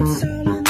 It's all